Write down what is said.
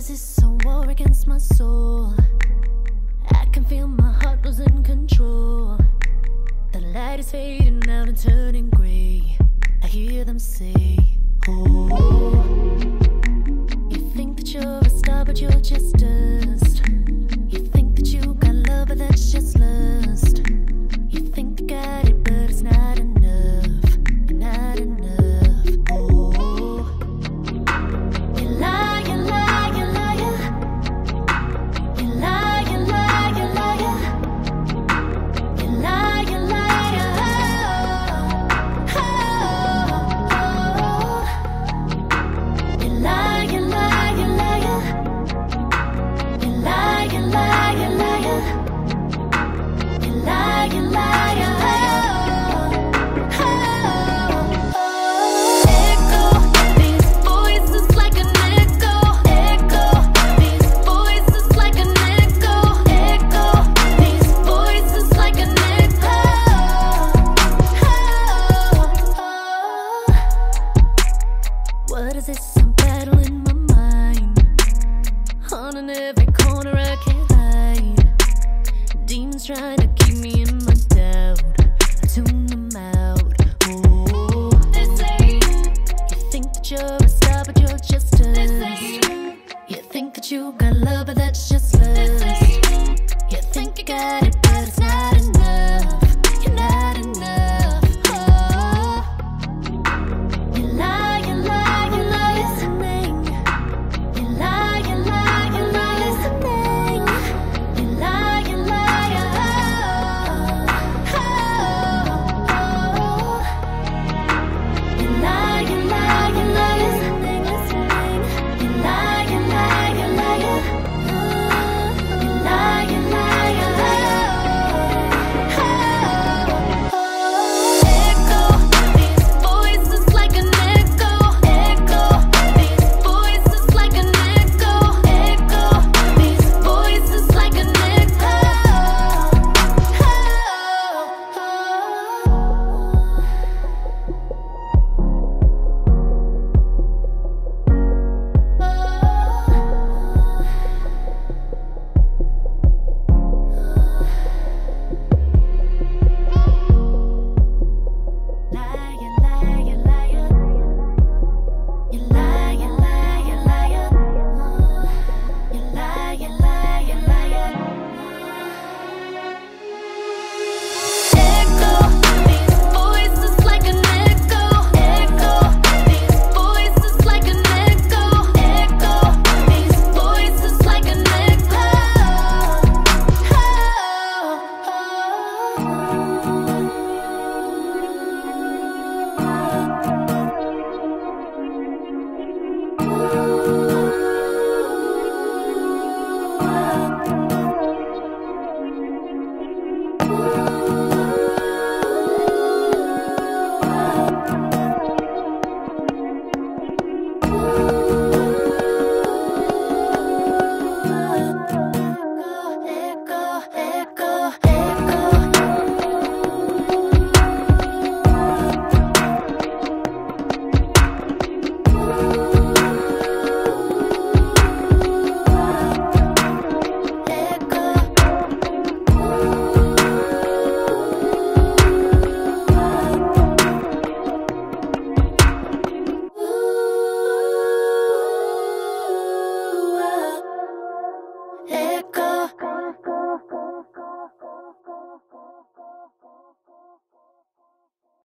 Cause it's a war against my soul. I can feel my heart losing control. The light is fading out and turning grey. I hear them say, oh, you think that you're a star but you're just a